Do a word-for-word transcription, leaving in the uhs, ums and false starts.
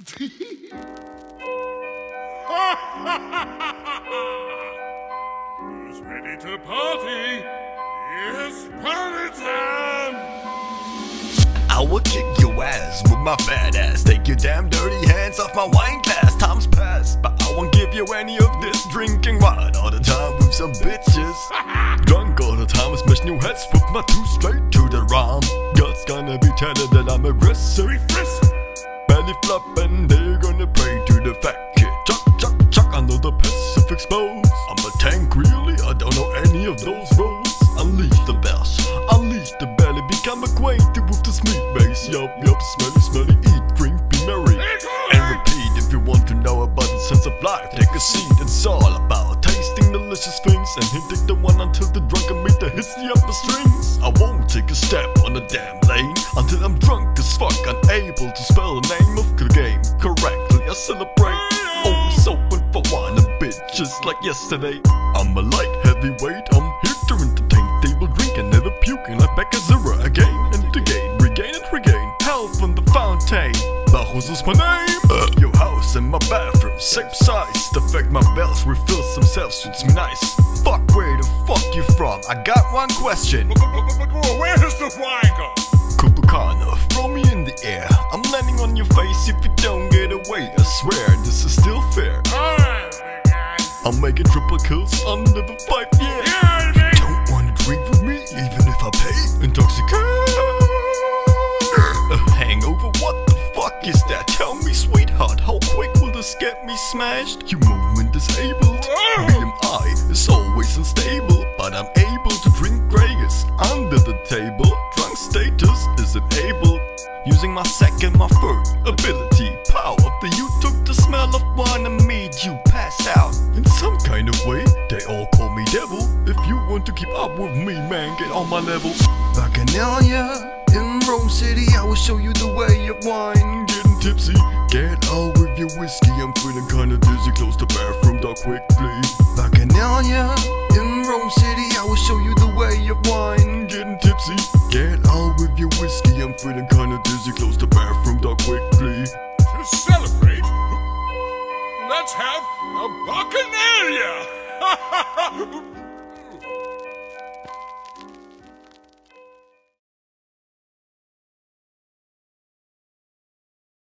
Who's ready to party? Yes, party time! I will kick your ass with my fat ass. Take your damn dirty hands off my wine glass. Time's past, but I won't give you any of this. Drinking wine all the time with some bitches. Drunk all the time, I smash new heads with my two straight to the rhyme. God's gonna be telling that I'm aggressive. Belly flop and they're gonna pray to the fat kid. Chuck, chuck, chuck, I know the Pacific explodes. I'm a tank, really? I don't know any of those roads. Unleash the bells, unleash the belly. Become acquainted with the sweet base. Yup, yup, smelly, smelly, eat, drink, be merry. And repeat if you want to know about the sense of life. Take a seat, it's all about tasting delicious things. And hitting the one until the drunken meter hits the upper strings. I won't take a step on the damn lane until I'm drunk as fuck, unable to spell the name of the game correctly. I celebrate, always open for wine and bitches like yesterday. I'm a light heavyweight, I'm here to entertain. They will drink and never puke, and I'm back at zero again and again. Regain and regain health from the fountain. Bacchus is my name. uh, Your house and my bathroom, same size. The fact my bells refills themselves suits me nice. Fuck, where the fuck you from? I got one question. Where is the wine gone? Kubukana, throw me in the air. I'm landing on your face if you don't get away. I swear, this is still fair. I'm making triple kills under the five, yeah. yeah you don't wanna drink with me, even if I pay. Intoxicate. A hangover, what the fuck is that? Tell me, sweetheart, how quick will this get me smashed? Your movement disabled. B M I is always unstable, but I'm able to drink Gregus under the table. Status is enabled, using my second, my third ability. Power after you took the smell of wine and made you pass out. In some kind of way, they all call me devil. If you want to keep up with me, man, get on my level. Bacchanalia, in Rome City, I will show you the way of wine. Getting tipsy, get out with your whiskey. I'm feeling kinda dizzy, close the bathroom door quickly. Bacchanalia, in Rome City, I will show you the way of wine. Getting tipsy, get out with your whiskey. I'm feeling kinda dizzy, close the bathroom door quickly. To celebrate, let's have a Bacchanalia!